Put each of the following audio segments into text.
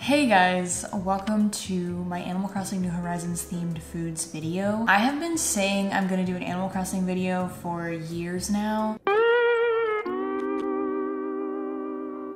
Hey guys, welcome to my Animal Crossing New Horizons themed foods video. I have been saying I'm gonna do an Animal Crossing video for years now.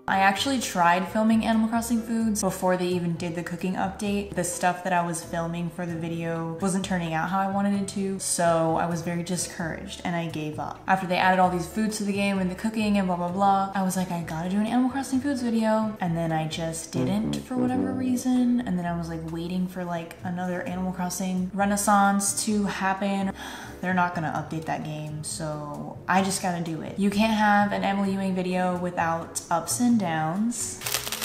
I actually tried filming Animal Crossing foods before they even did the cooking update. The stuff that I was filming for the video wasn't turning out how I wanted it to, so I was very discouraged and I gave up. After they added all these foods to the game and the cooking and blah blah blah, I was like, I gotta do an Animal Crossing foods video, and then I just didn't for whatever reason, and then I was like waiting for like another Animal Crossing renaissance to happen. They're not gonna update that game, so I just gotta do it. You can't have an Emily Ewing video without ups and downs.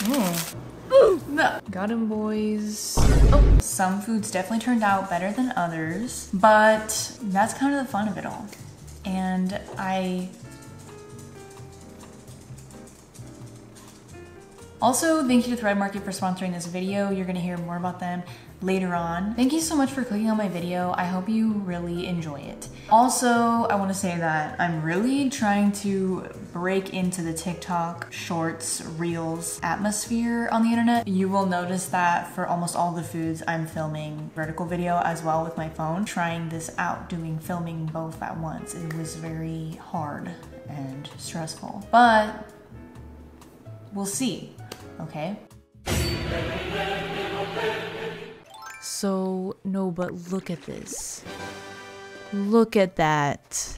Ooh. Ooh, no. Got him, boys. Oh. Some foods definitely turned out better than others, but that's kind of the fun of it all. And I also, thank you to Thrive Market for sponsoring this video. You're gonna hear more about them later on. Thank you so much for clicking on my video. I hope you really enjoy it. Also, I want to say that I'm really trying to break into the TikTok shorts, reels atmosphere on the internet. You will notice that for almost all the foods I'm filming vertical video as well with my phone. Trying this out, filming both at once, it was very hard and stressful, but we'll see, okay? So, no, but look at this. Look at that.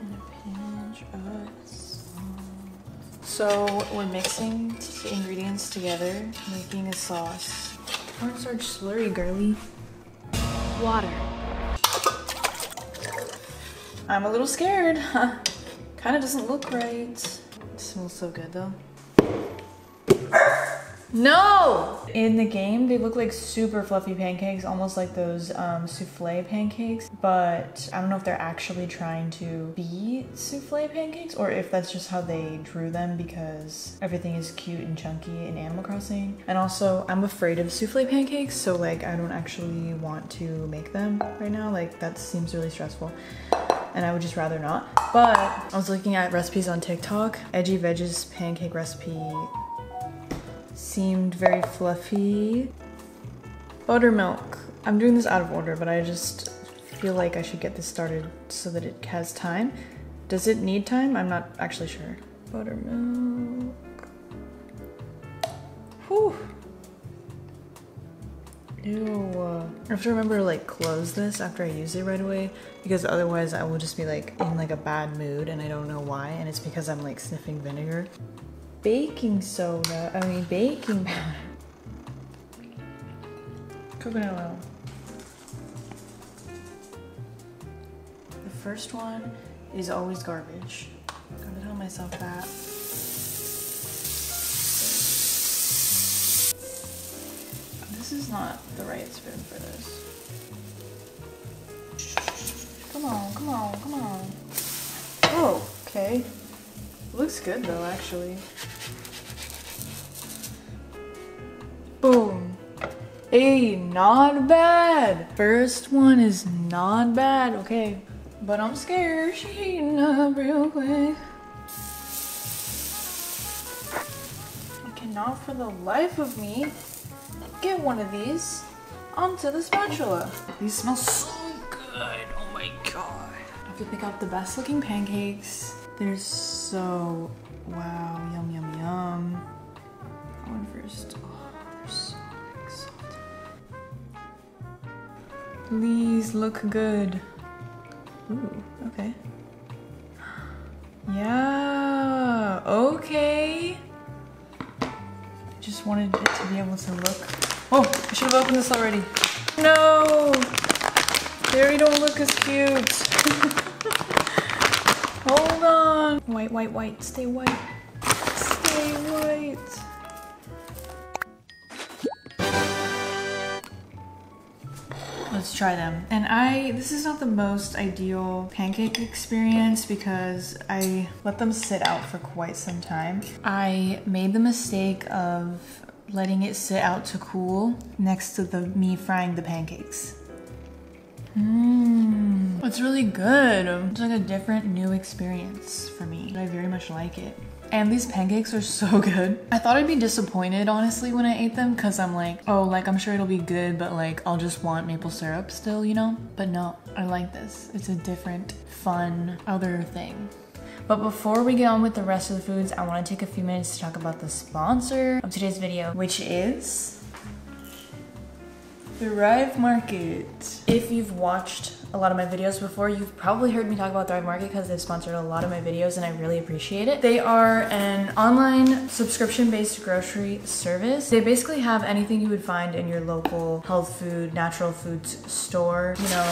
And a pinch of salt. So, we're mixing the ingredients together, making a sauce. Cornstarch slurry, girly. Water. I'm a little scared. Kinda doesn't look right. It smells so good though. No! In the game, they look like super fluffy pancakes, almost like those souffle pancakes, but I don't know if they're actually trying to be souffle pancakes or if that's just how they drew them because everything is cute and chunky in Animal Crossing. And also, I'm afraid of souffle pancakes, so like I don't actually want to make them right now. Like that seems really stressful. And I would just rather not. But I was looking at recipes on TikTok. Edgy Veg's pancake recipe seemed very fluffy. Buttermilk. I'm doing this out of order, but I just feel like I should get this started so that it has time. Does it need time? I'm not actually sure. Buttermilk. Whew. Ew. I have to remember to like close this after I use it right away because otherwise I will just be like in like a bad mood and I don't know why, and it's because I'm like sniffing vinegar. Baking powder. Coconut oil. The first one is always garbage. I'm gonna tell myself that. This is not the right spoon for this. Come on, come on, come on. Oh, okay. Looks good though, actually. Boom. Hey, not bad. First one is not bad, okay. But I'm scared, she's heating up real quick. I cannot for the life of me get one of these onto the spatula. These smell so good, oh my god. I have to pick out the best looking pancakes. They're so, wow, yum, yum, yum. That one first. Oh, they're so like salty. Please look good. Ooh, okay. Yeah, okay. I just wanted it to be able to look. Oh, I should have opened this already. No! They don't look as cute. Hold on. White, white, white. Stay white. Stay white. Let's try them. And this is not the most ideal pancake experience because I let them sit out for quite some time. I made the mistake of letting it sit out to cool next to me frying the pancakes. It's really good. It's like a different new experience for me. I very much like it. And these pancakes are so good. I thought I'd be disappointed, honestly, when I ate them, because I'm like, oh, like, I'm sure it'll be good, but like, I'll just want maple syrup still, you know? But no, I like this. It's a different, fun, other thing. But before we get on with the rest of the foods, I want to take a few minutes to talk about the sponsor of today's video, which is Thrive Market. If you've watched a lot of my videos before, you've probably heard me talk about Thrive Market because they've sponsored a lot of my videos and I really appreciate it. They are an online subscription-based grocery service. They basically have anything you would find in your local health food, natural foods store. You know,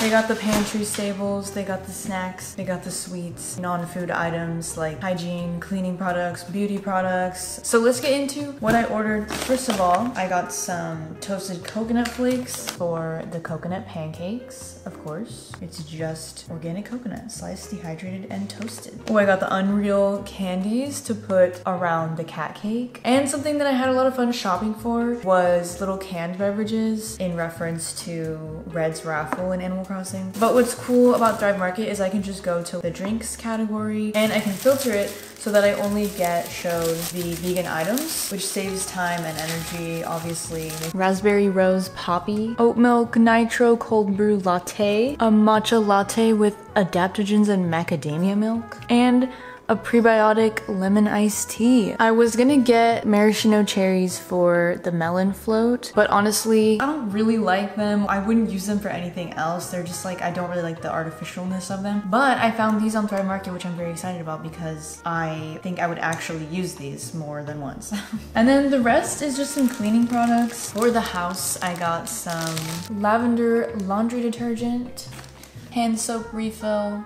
they got the pantry staples, they got the snacks, they got the sweets, non-food items like hygiene, cleaning products, beauty products. So let's get into what I ordered. First of all, I got some toasted coconut flakes for the coconut pancakes, of course. It's just organic coconut, sliced, dehydrated, and toasted. Oh, I got the Unreal candies to put around the cat cake. And something that I had a lot of fun shopping for was little canned beverages in reference to Red's raffle in Animal Crossing. But what's cool about Thrive Market is I can just go to the drinks category and I can filter it so that I only get shown the vegan items, which saves time and energy, obviously. Raspberry rose poppy, oat milk, nitro, cold brew latte, a matcha latte with adaptogens and macadamia milk, and a prebiotic lemon iced tea. I was gonna get maraschino cherries for the melon float, but honestly, I don't really like them. I wouldn't use them for anything else. They're just like, I don't really like the artificialness of them. But I found these on Thrive Market, which I'm very excited about because I think I would actually use these more than once. And then the rest is just some cleaning products. For the house, I got some lavender laundry detergent, hand soap refill,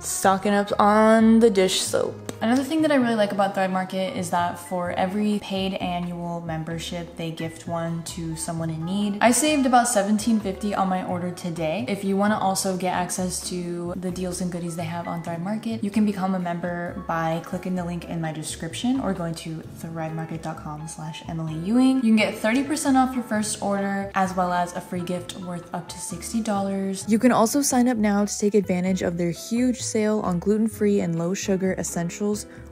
stocking up on the dish soap. Another thing that I really like about Thrive Market is that for every paid annual membership, they gift one to someone in need. I saved about $17.50 on my order today. If you want to also get access to the deals and goodies they have on Thrive Market, you can become a member by clicking the link in my description or going to thrivemarket.com/Emily Ewing. You can get 30% off your first order as well as a free gift worth up to $60. You can also sign up now to take advantage of their huge sale on gluten-free and low-sugar essentials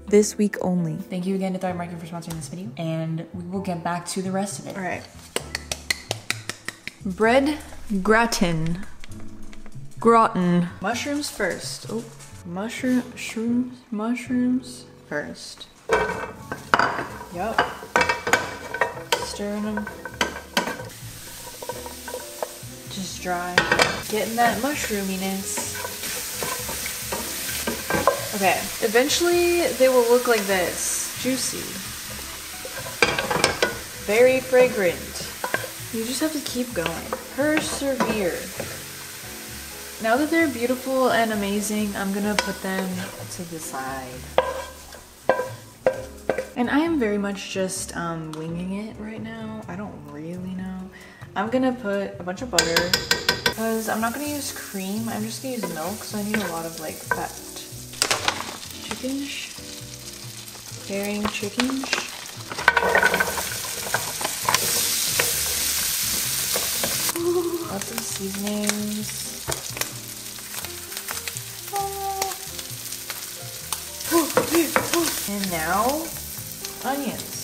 this week only. Thank you again to Thrive Market for sponsoring this video, and we will get back to the rest of it. All right. Bread gratin. Gratin. Mushrooms first. Oh, mushrooms first. Yup. Stirring them. Just dry. Getting that mushroominess. Okay, eventually they will look like this. Juicy. Very fragrant. You just have to keep going. Persevere. Now that they're beautiful and amazing, I'm gonna put them to the side. And I am very much just winging it right now. I don't really know. I'm gonna put a bunch of butter because I'm not gonna use cream. I'm just gonna use milk, so I need a lot of like fat. Chicken. Lots of seasonings. And now, onions.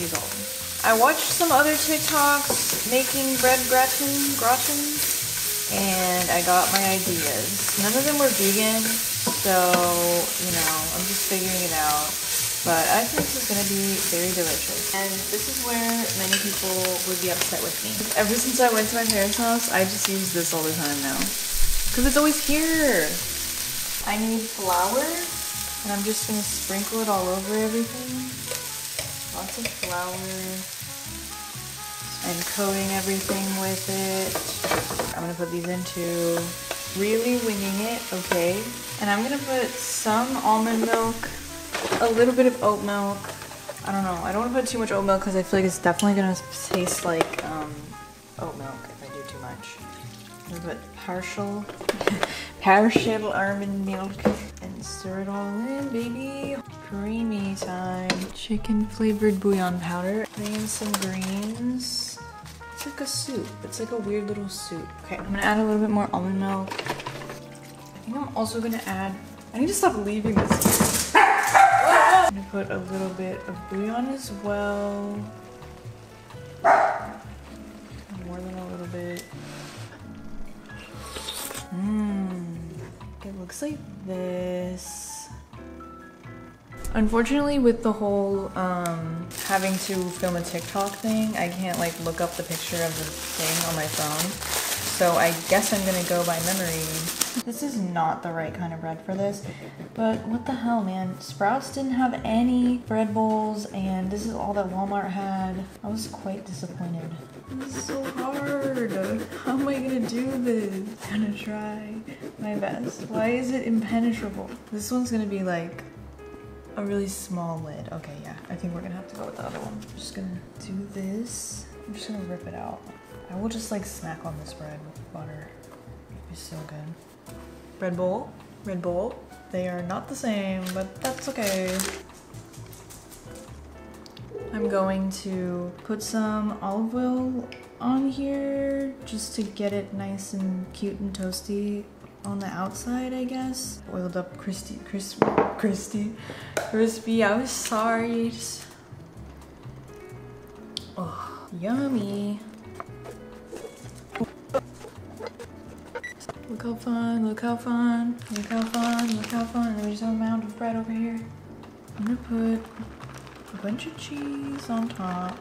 Use all. I watched some other TikToks making bread gratins. And I got my ideas. None of them were vegan, so, you know, I'm just figuring it out. But I think this is gonna be very delicious. And this is where many people would be upset with me. Ever since I went to my parents' house, I just use this all the time now. Because it's always here. I need flour, and I'm just gonna sprinkle it all over everything. Lots of flour. And coating everything with it. I'm gonna put these into really winging it, okay? And I'm gonna put some almond milk, a little bit of oat milk. I don't know, I don't wanna put too much oat milk because I feel like it's definitely gonna taste like oat milk if I do too much. I'm gonna put partial almond milk and stir it all in, baby. Creamy time. Chicken flavored bouillon powder. Put in some greens. It's like a soup. It's like a weird little soup. Okay, I'm gonna add a little bit more almond milk. I think I'm also gonna add... I need to stop leaving this. I'm gonna put a little bit of bouillon as well. More than a little bit. It looks like this. Unfortunately, with the whole having to film a TikTok thing, I can't like look up the picture of the thing on my phone. So I guess I'm gonna go by memory. This is not the right kind of bread for this, but what the hell, man? Sprouts didn't have any bread bowls, and this is all that Walmart had. I was quite disappointed. This is so hard. How am I gonna do this? I'm gonna try my best. Why is it impenetrable? This one's gonna be like a really small lid. Okay, yeah, I think we're gonna have to go with the other one. I'm just gonna do this. I'm just gonna rip it out. I will just like smack on this bread with butter. It's so good. Bread bowl, Red Bull. They are not the same, but that's okay. I'm going to put some olive oil on here just to get it nice and cute and toasty on the outside, I guess. Oiled up crispy. I'm sorry. Just... oh, yummy. Look how fun, look how fun, look how fun, look how fun. There's an amount of bread over here. I'm gonna put a bunch of cheese on top.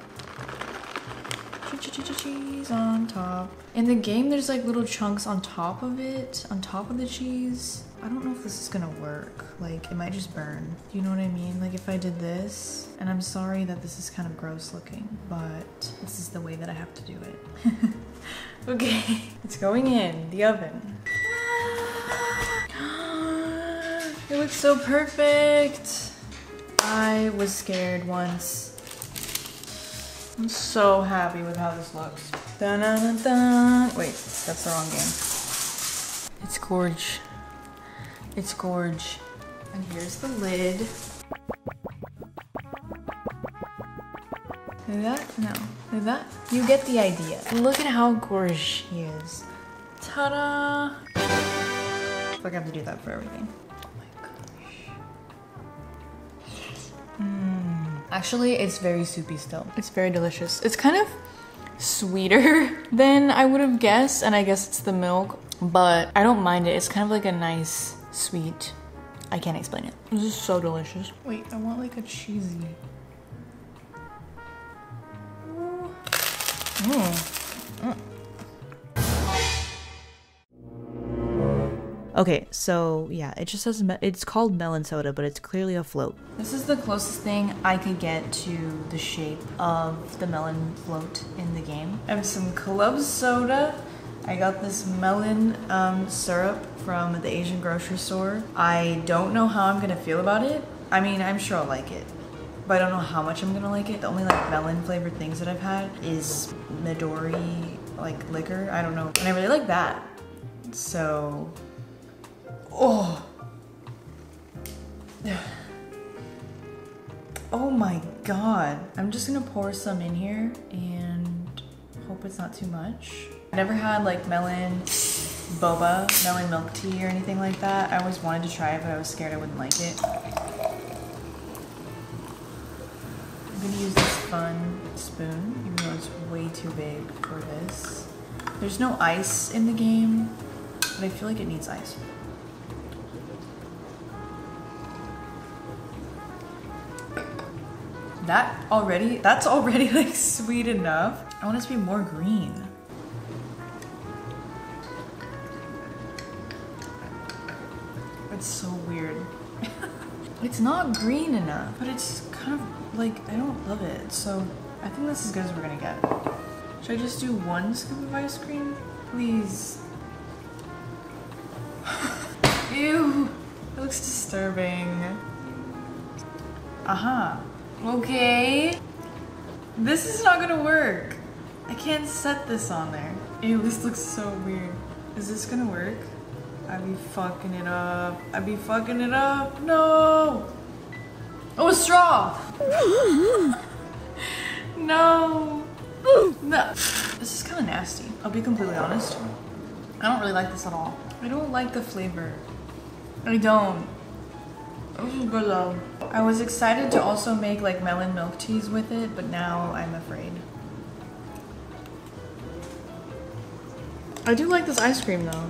Cheese on top. In the game, there's like little chunks on top of it, on top of the cheese. I don't know if this is gonna work. Like, it might just burn. You know what I mean? Like, if I did this, and I'm sorry that this is kind of gross looking, but this is the way that I have to do it. Okay, it's going in the oven. It looks so perfect. I was scared once. I'm so happy with how this looks. Dun, dun, dun. Wait, that's the wrong game. It's gorge. It's gorge. And here's the lid. Do that? No. Do that? You get the idea. Look at how gorge he is. Ta-da! I feel like I have to do that for everything. Actually, it's very soupy still. It's very delicious. It's kind of sweeter than I would have guessed, and I guess it's the milk, but I don't mind it. It's kind of like a nice sweet. I can't explain it. This is so delicious. Wait, I want like a cheesy. Okay, so yeah, it just says it's called melon soda, but it's clearly a float. This is the closest thing I could get to the shape of the melon float in the game. I have some club soda. I got this melon syrup from the Asian grocery store. I don't know how I'm gonna feel about it. I mean, I'm sure I'll like it, but I don't know how much I'm gonna like it. The only like melon flavored things that I've had is Midori like liquor. I don't know, and I really like that. So. Oh. Oh my god. I'm just gonna pour some in here and hope it's not too much. I never had like melon boba, melon milk tea or anything like that. I always wanted to try it, but I was scared I wouldn't like it. I'm gonna use this fun spoon, even though it's way too big for this. There's no ice in the game, but I feel like it needs ice. That's already like sweet enough. I want it to be more green. It's so weird. It's not green enough, but it's kind of like, I don't love it. So I think that's as good as we're gonna get. Should I just do one scoop of ice cream? Please. Ew, it looks disturbing. Aha. Okay, this is not gonna work. I can't set this on there. Ew, this looks so weird. Is this gonna work? I be fucking it up. I be fucking it up. No. Oh, a straw. No. No. This is kind of nasty. I'll be completely honest. I don't really like this at all. I don't like the flavor. I don't. This is good though. I was excited to also make like melon milk teas with it, but now I'm afraid. I do like this ice cream though.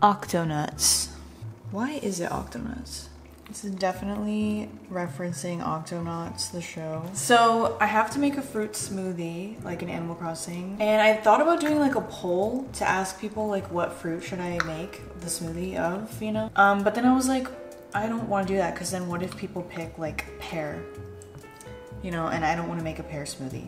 Octonauts. Why is it Octonauts? This is definitely referencing Octonauts, the show. So I have to make a fruit smoothie, like in Animal Crossing. And I thought about doing like a poll to ask people like what fruit should I make the smoothie of, you know? But then I was like, I don't want to do that because then what if people pick like pear, you know, and I don't want to make a pear smoothie.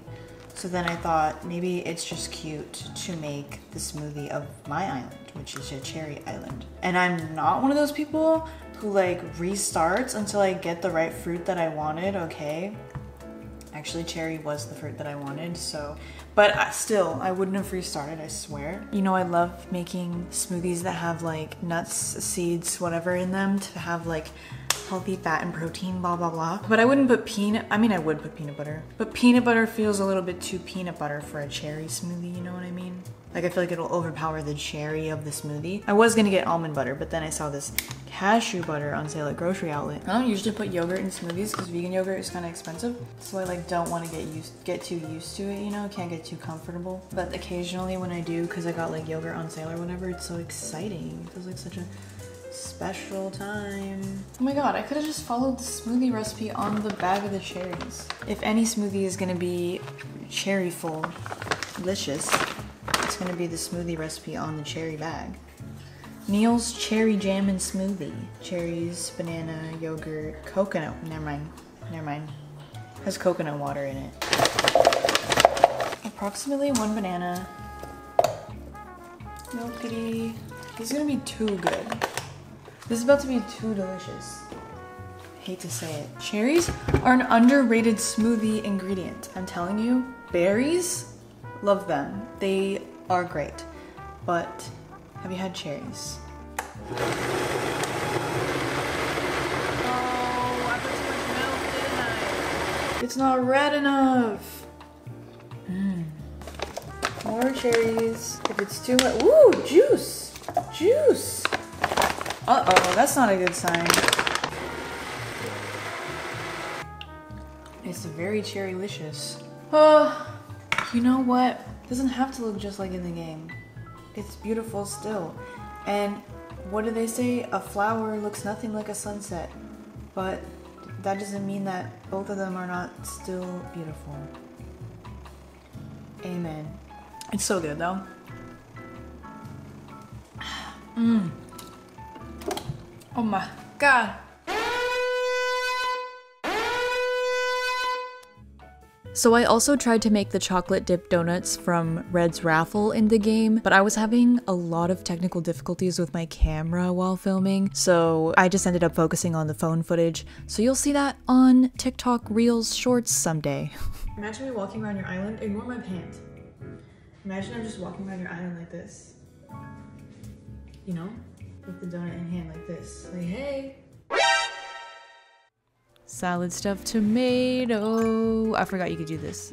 So then I thought maybe it's just cute to make the smoothie of my island, which is a cherry island. And I'm not one of those people who like restarts until I get the right fruit that I wanted, okay? Actually, cherry was the fruit that I wanted, so. But still, I wouldn't have restarted, I swear. You know, I love making smoothies that have like nuts, seeds, whatever in them to have like healthy fat and protein, blah, blah, blah. But I wouldn't put peanut, I mean, I would put peanut butter, but peanut butter feels a little bit too peanut butter for a cherry smoothie, you know what I mean? Like, I feel like it'll overpower the cherry of the smoothie. I was gonna get almond butter, but then I saw this cashew butter on sale at Grocery Outlet. I don't usually put yogurt in smoothies because vegan yogurt is kind of expensive. So I like don't want to get too used to it, you know? Can't get too comfortable. But occasionally when I do, because I got like yogurt on sale or whatever, it's so exciting. It feels like such a special time. Oh my god, I could have just followed the smoothie recipe on the bag of the cherries. If any smoothie is gonna be cherry-full, delicious, it's gonna be the smoothie recipe on the cherry bag. Neil's cherry jam and smoothie. Cherries, banana, yogurt, coconut. Never mind. Never mind. It has coconut water in it. Approximately one banana. Milky. This is gonna be too good. This is about to be too delicious. I hate to say it. Cherries are an underrated smoothie ingredient. I'm telling you, berries, love them. They are great. But have you had cherries? Oh, I put too much milk, didn't I? It's not red enough. More cherries. If it's too wet, ooh, juice, juice. Uh-oh, that's not a good sign. It's very cherry-licious. Oh, you know what? It doesn't have to look just like in the game. It's beautiful still. And what do they say? A flower looks nothing like a sunset. But that doesn't mean that both of them are not still beautiful. Amen. It's so good though. Mmm. Oh my god. So I also tried to make the chocolate dip donuts from Red's raffle in the game, but I was having a lot of technical difficulties with my camera while filming, so I just ended up focusing on the phone footage. So you'll see that on TikTok Reels Shorts someday. Imagine me walking around your island. Ignore my pants. Imagine I'm just walking around your island like this. You know? With the donut in hand like this, like hey! Salad stuffed tomato. I forgot you could do this.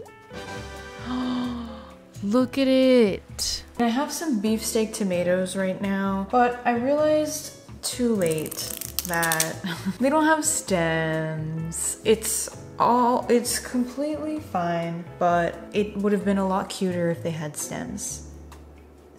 Look at it! I have some beefsteak tomatoes right now, but I realized too late that they don't have stems. It's completely fine, but it would have been a lot cuter if they had stems.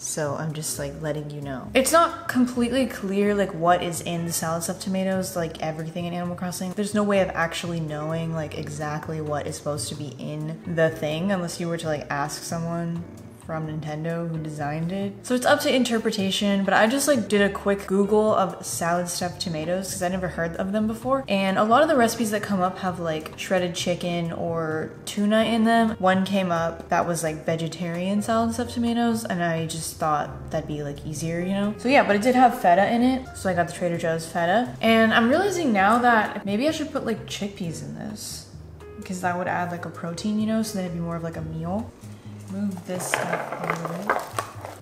So I'm just like letting you know. It's not completely clear like what is in the salad stuffed tomatoes, like everything in Animal Crossing. There's no way of actually knowing like exactly what is supposed to be in the thing unless you were to like ask someone from Nintendo who designed it. So it's up to interpretation, but I just like did a quick Google of salad stuffed tomatoes because I never heard of them before. And a lot of the recipes that come up have like shredded chicken or tuna in them. One came up that was like vegetarian salad stuffed tomatoes and I just thought that'd be like easier, you know? So yeah, but it did have feta in it. So I got the Trader Joe's feta. And I'm realizing now that maybe I should put like chickpeas in this because that would add like a protein, you know? So then it'd be more of like a meal. Move this stuff a little bit.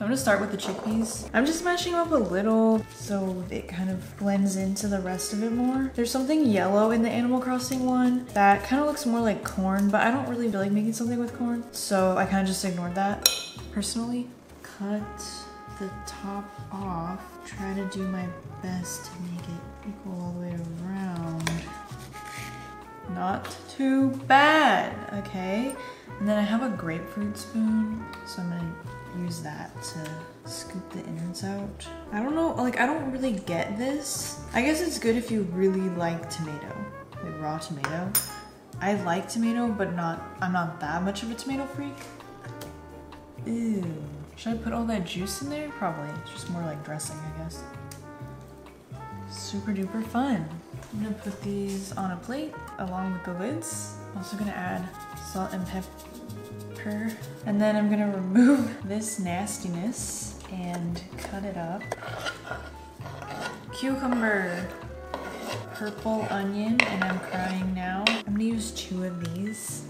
I'm gonna start with the chickpeas. I'm just mashing them up a little so it kind of blends into the rest of it more. There's something yellow in the Animal Crossing one that kind of looks more like corn, but I don't really feel like making something with corn, so I kind of just ignored that personally. Cut the top off. Try to do my best to make it equal all the way around. Not too bad, okay. And then I have a grapefruit spoon, so I'm gonna use that to scoop the innards out. I don't know, like I don't really get this. I guess it's good if you really like tomato, like raw tomato. I like tomato, but I'm not that much of a tomato freak. Ew. Should I put all that juice in there? Probably. It's just more like dressing, I guess. Super duper fun. I'm gonna put these on a plate along with the lids. I'm also gonna add salt and pepper. And then I'm gonna remove this nastiness and cut it up. Cucumber, purple onion, and I'm crying now. I'm gonna use 2 of these.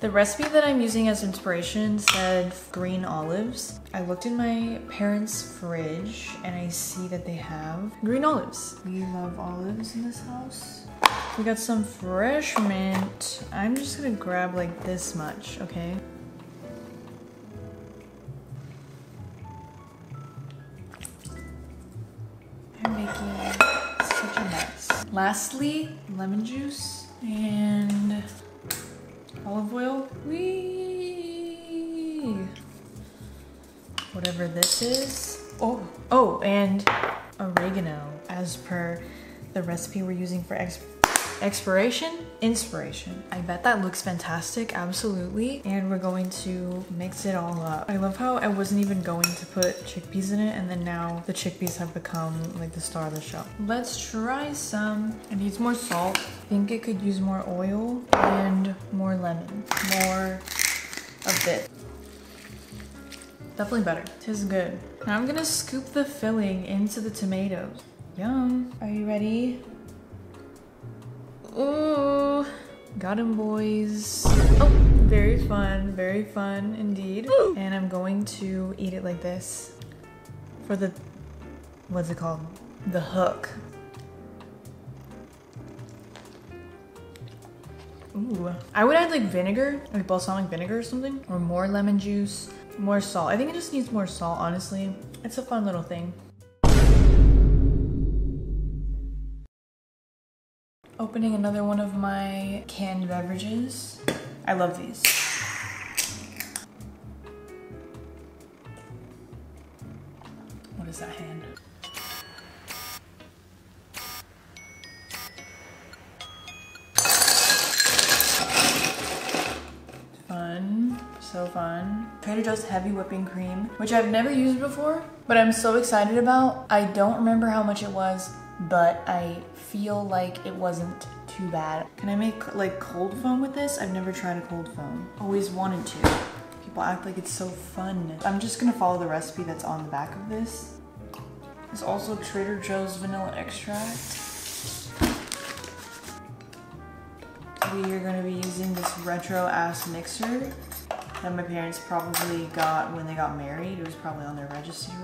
The recipe that I'm using as inspiration said green olives. I looked in my parents' fridge and I see that they have green olives. We love olives in this house. We got some fresh mint. I'm just gonna grab like this much, okay? I'm making such a mess. Lastly, lemon juice and olive oil. Whee! Whatever this is. Oh, and oregano. As per the recipe we're using for inspiration. I bet that looks fantastic, absolutely. And we're going to mix it all up. I love how I wasn't even going to put chickpeas in it, and then now the chickpeas have become like the star of the show. Let's try some. It needs more salt. I think it could use more oil and more lemon. More of this. Definitely better. Tastes good. Now I'm gonna scoop the filling into the tomatoes. Yum. Are you ready? Ooh, got him, boys. Oh, very fun indeed. Ooh. And I'm going to eat it like this for the, what's it called? The hook. Ooh. I would add like vinegar, like balsamic vinegar or something, or more lemon juice, more salt. I think it just needs more salt, honestly. It's a fun little thing. Opening another one of my canned beverages. I love these. What is that hand? Fun, so fun. Trader Joe's heavy whipping cream, which I've never used before, but I'm so excited about. I don't remember how much it was, but I feel like it wasn't too bad. Can I make like cold foam with this? I've never tried a cold foam. Always wanted to. People act like it's so fun. I'm just gonna follow the recipe that's on the back of this. There's also Trader Joe's vanilla extract. We are gonna be using this retro ass mixer that my parents probably got when they got married. It was probably on their registry,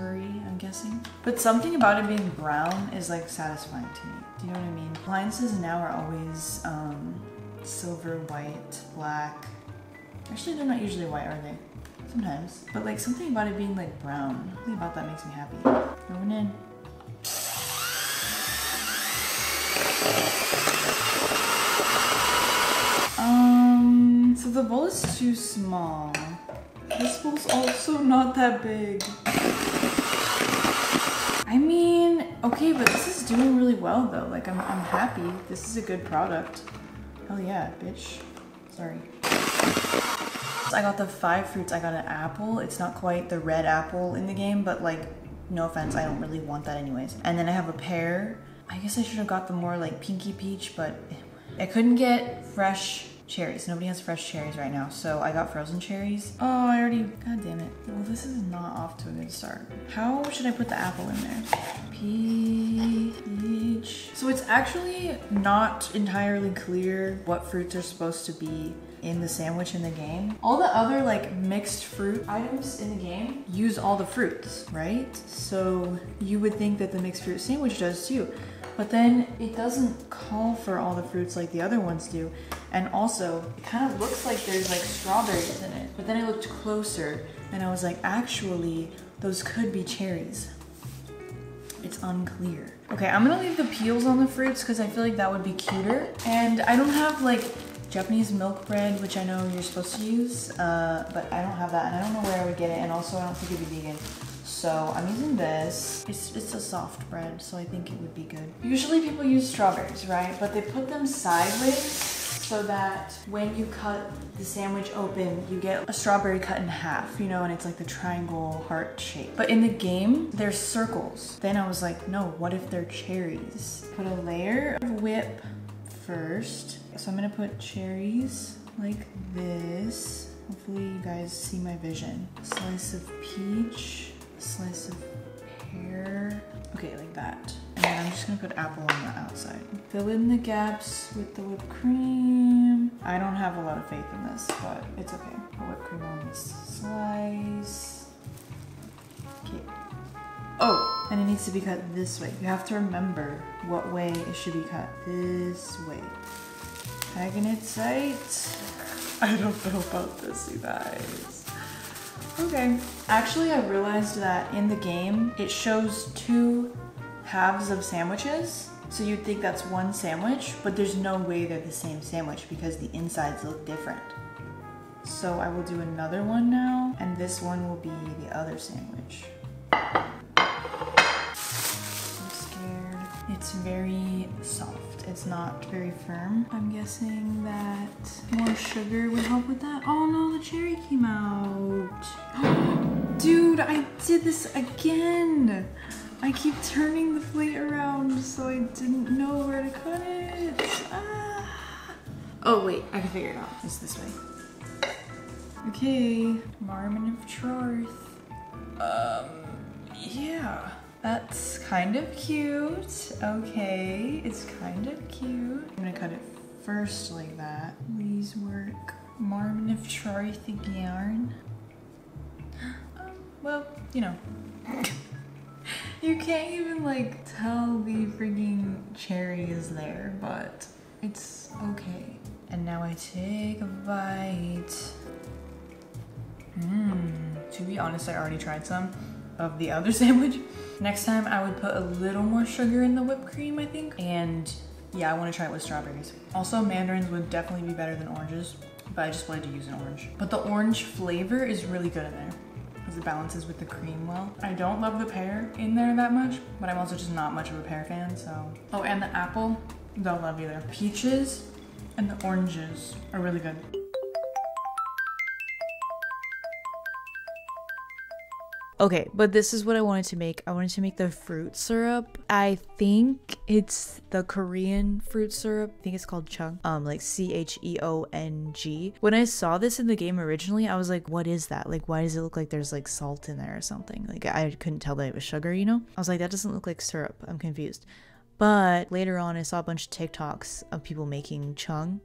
I'm guessing. But something about it being brown is like satisfying to me. Do you know what I mean? Appliances now are always silver, white, black. Actually, they're not usually white, are they? Sometimes. But like something about it being like brown, something about that makes me happy. Going in. So the bowl is too small. This bowl's also not that big. I mean, okay, but this is doing really well though. Like I'm happy. This is a good product. Hell yeah, bitch. Sorry. I got the 5 fruits. I got an apple. It's not quite the red apple in the game, but like, no offense, I don't really want that anyways. And then I have a pear. I guess I should have got the more like pinky peach, but I couldn't get fresh cherries. Nobody has fresh cherries right now, so I got frozen cherries. Oh, I already, god damn it. Well, this is not off to a good start. How should I put the apple in there? Peach. So it's actually not entirely clear what fruits are supposed to be in the sandwich in the game. All the other like mixed fruit items in the game use all the fruits, right? So you would think that the mixed fruit sandwich does too, but then it doesn't call for all the fruits like the other ones do. And also, it kind of looks like there's like strawberries in it, but then I looked closer and I was like, actually, those could be cherries. It's unclear. Okay, I'm gonna leave the peels on the fruits because I feel like that would be cuter. And I don't have like Japanese milk bread, which I know you're supposed to use, but I don't have that and I don't know where I would get it, and also I don't think it'd be vegan. So I'm using this. It's a soft bread, so I think it would be good. Usually people use strawberries, right? But they put them sideways, so that when you cut the sandwich open, you get a strawberry cut in half, you know, and it's like the triangle heart shape. But in the game, they're circles. Then I was like, no, what if they're cherries? Put a layer of whip first. So I'm gonna put cherries like this. Hopefully you guys see my vision. Slice of peach, slice of pear. Okay, like that. And then I'm just gonna put apple on the outside. Fill in the gaps with the whipped cream. I don't have a lot of faith in this, but it's okay. Put whipped cream on this slice. Okay. Oh, and it needs to be cut this way. You have to remember what way it should be cut. This way. Agonite. I don't know about this, you guys. Okay. Actually, I realized that in the game, it shows two halves of sandwiches, so you'd think that's one sandwich, but there's no way they're the same sandwich because the insides look different. So I will do another one now, and this one will be the other sandwich. I'm scared. It's very soft. It's not very firm. I'm guessing that more sugar would help with that. Oh no, the cherry came out. Dude, I did this again. I keep turning the plate around, so I didn't know where to cut it. Ah. Oh wait, I can figure it out. It's this way. Okay, Marmon of Troth. Yeah. That's kind of cute. Okay, it's kind of cute. I'm gonna cut it first like that. Please work. Marmon of Troth yarn. Well, you know. You can't even like tell the freaking cherry is there, but it's okay. And now I take a bite. To be honest, I already tried some of the other sandwich. Next time I would put a little more sugar in the whipped cream, I think. And yeah, I want to try it with strawberries. Also, mandarins would definitely be better than oranges, but I just wanted to use an orange. But the orange flavor is really good in there. It balances with the cream well. I don't love the pear in there that much, but I'm also just not much of a pear fan, so. Oh, and the apple, don't love either. Peaches and the oranges are really good. Okay, but this is what I wanted to make. I wanted to make the fruit syrup. I think it's the Korean fruit syrup. I think it's called cheong, like C-H-E-O-N-G. When I saw this in the game originally, I was like, what is that? Like, why does it look like there's like salt in there or something? Like, I couldn't tell that it was sugar, you know? I was like, that doesn't look like syrup. I'm confused. But later on, I saw a bunch of TikToks of people making cheong.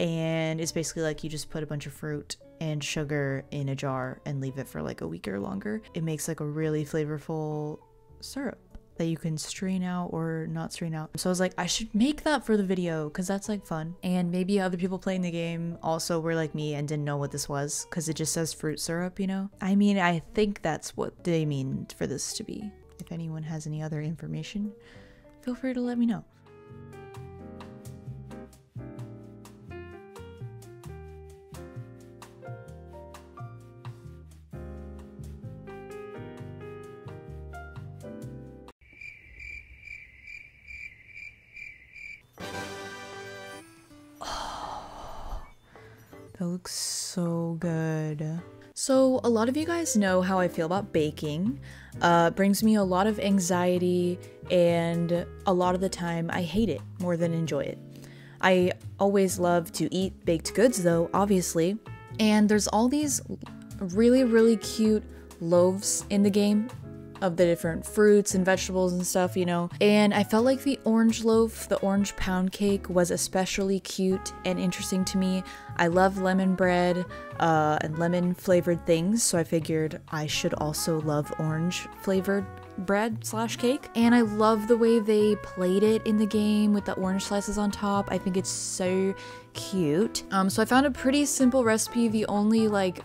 And it's basically like you just put a bunch of fruit and sugar in a jar and leave it for like a week or longer. It makes like a really flavorful syrup that you can strain out or not strain out. So I was like, I should make that for the video because that's like fun. And maybe other people playing the game also were like me and didn't know what this was because it just says fruit syrup, you know? I mean, I think that's what they mean for this to be. If anyone has any other information, feel free to let me know. That looks so good. So a lot of you guys know how I feel about baking. It brings me a lot of anxiety, and a lot of the time I hate it more than enjoy it. I always love to eat baked goods though, obviously. And there's all these really, really cute loaves in the game. of the different fruits and vegetables and stuff, you know. And I felt like the orange loaf, the orange pound cake, was especially cute and interesting to me. I love lemon bread and lemon flavored things, so I figured I should also love orange flavored bread slash cake. And I love the way they played it in the game with the orange slices on top. I think it's so cute. So I found a pretty simple recipe. The only like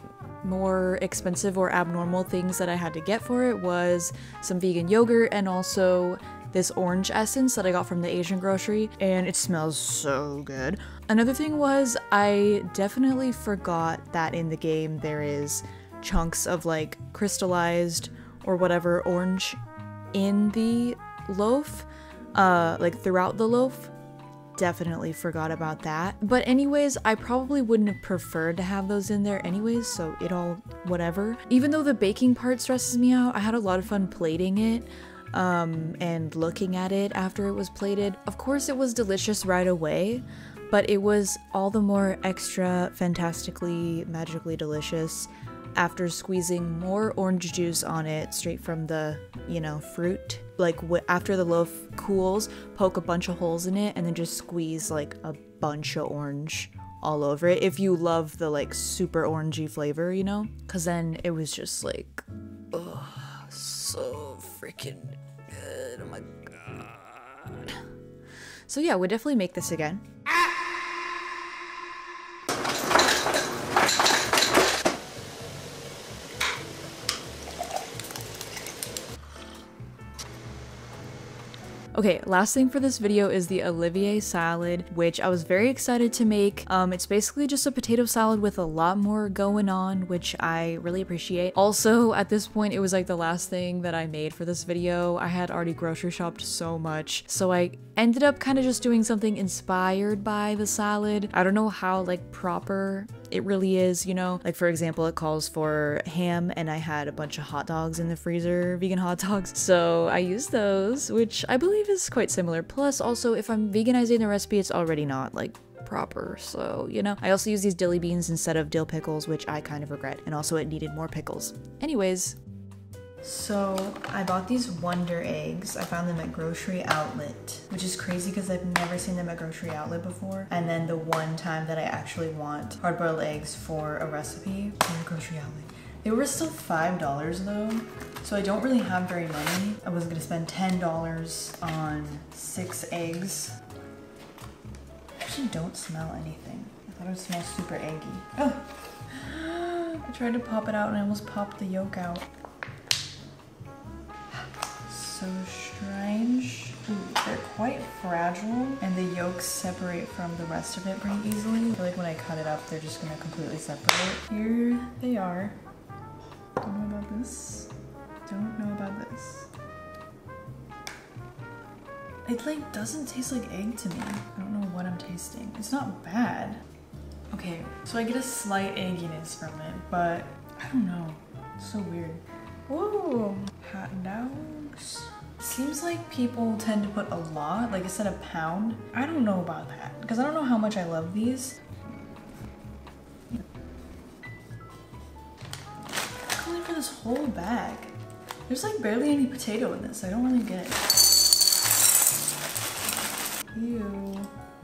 more expensive or abnormal things that I had to get for it was some vegan yogurt and also this orange essence that I got from the Asian grocery, and it smells so good. Another thing was I definitely forgot that in the game there is chunks of like crystallized or whatever orange in the loaf, like throughout the loaf. Definitely forgot about that. But anyways, I probably wouldn't have preferred to have those in there anyways, so it all whatever. Even though the baking part stresses me out, I had a lot of fun plating it and looking at it after it was plated. Of course it was delicious right away, but it was all the more extra fantastically, magically delicious after squeezing more orange juice on it straight from the, you know, fruit. Like after the loaf cools, poke a bunch of holes in it and then just squeeze like a bunch of orange all over it if you love the like super orangey flavor, you know? Cause then it was just like, oh, so freaking good. Oh my god. So yeah, we'll definitely make this again. Okay, last thing for this video is the Olivier salad, which I was very excited to make. It's basically just a potato salad with a lot more going on, which I really appreciate. Also, at this point, it was like the last thing that I made for this video. I had already grocery shopped so much, so I ended up kind of just doing something inspired by the salad. I don't know how like proper it really is, you know? Like for example, it calls for ham, and I had a bunch of hot dogs in the freezer, vegan hot dogs, so I used those, which I believe is quite similar. Plus also, if I'm veganizing the recipe, it's already not like proper, so you know. I also use these dilly beans instead of dill pickles, which I kind of regret, and also it needed more pickles. Anyways, so I bought these Wonder Eggs. I found them at Grocery Outlet, which is crazy because I've never seen them at Grocery Outlet before, and then the one time that I actually want hard-boiled eggs for a recipe from Grocery Outlet. They were still $5 though, so I don't really have very many. I wasn't gonna spend $10 on 6 eggs. I actually don't smell anything. I thought it would smell super eggy. Oh! I tried to pop it out and I almost popped the yolk out. So strange. Ooh, they're quite fragile, and the yolks separate from the rest of it pretty easily. I feel like when I cut it up, they're just gonna completely separate. Here they are. Don't know about this. Don't know about this. It like doesn't taste like egg to me. I don't know what I'm tasting. It's not bad. Okay, so I get a slight egginess from it, but I don't know. It's so weird. Ooh, hot dogs. Seems like people tend to put a lot, like instead of pound. I don't know about that, because I don't know how much I love these. This whole bag. There's like barely any potato in this. I don't really get it. Ew.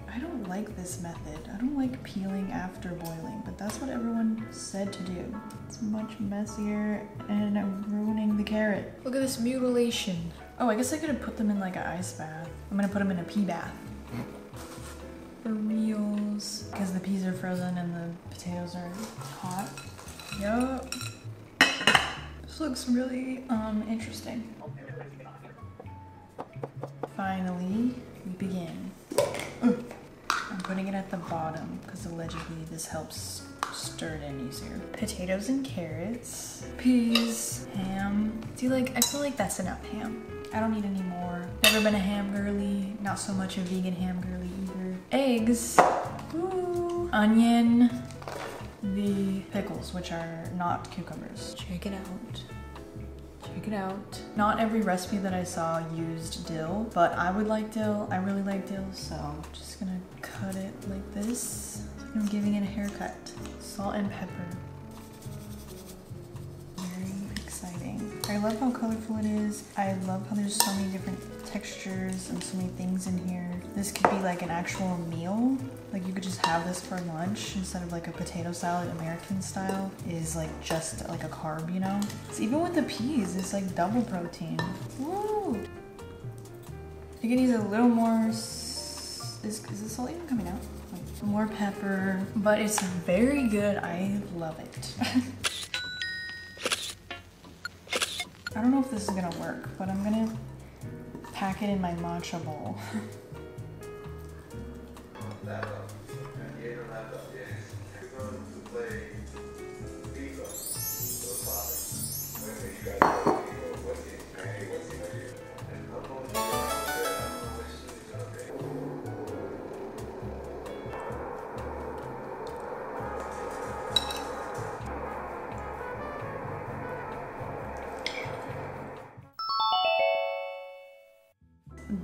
I don't like this method. I don't like peeling after boiling, but that's what everyone said to do. It's much messier and I'm ruining the carrot. Look at this mutilation. Oh, I guess I could have put them in like an ice bath. I'm gonna put them in a pea bath. For reals. Because the peas are frozen and the potatoes are hot. Yup. This looks really interesting. Finally, we begin. I'm putting it at the bottom because allegedly this helps stir it in easier. Potatoes and carrots, peas, ham. See, like I feel like that's enough ham. I don't need any more. Never been a ham girly, not so much a vegan ham girly either. Eggs, ooh, onion. The pickles, which are not cucumbers. Check it out. Check it out. Not every recipe that I saw used dill, but I would like dill. I really like dill, so I'm just gonna cut it like this. I'm giving it a haircut. Salt and pepper. Very exciting. I love how colorful it is. I love how there's so many different textures and so many things in here. This could be like an actual meal. Like you could just have this for lunch instead of like a potato salad American style is like just like a carb, you know? It's even with the peas, it's like double protein. Woo! You can use a little more, is this all even coming out? Like more pepper, but it's very good. I love it. I don't know if this is gonna work, but I'm gonna pack it in my matcha bowl.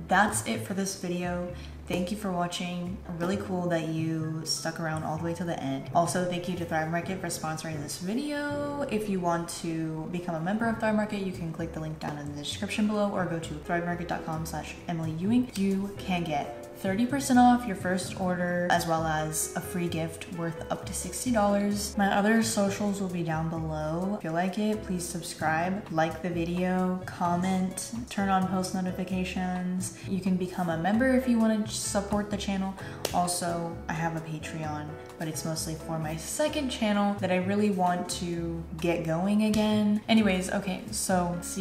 That's it for this video. Thank you for watching. Really cool that you stuck around all the way to the end. Also, thank you to Thrive Market for sponsoring this video. If you want to become a member of Thrive Market, you can click the link down in the description below or go to thrivemarket.com/Emily Ewing. You can get 30% off your first order, as well as a free gift worth up to $60. My other socials will be down below. If you like it, please subscribe, like the video, comment, turn on post notifications. You can become a member if you want to support the channel. Also, I have a Patreon, but it's mostly for my second channel that I really want to get going again. Anyways, okay, so see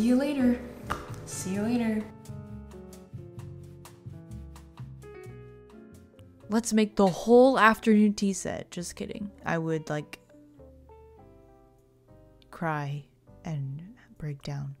you later. See you later. Let's make the whole afternoon tea set. Just kidding. I would like cry and break down.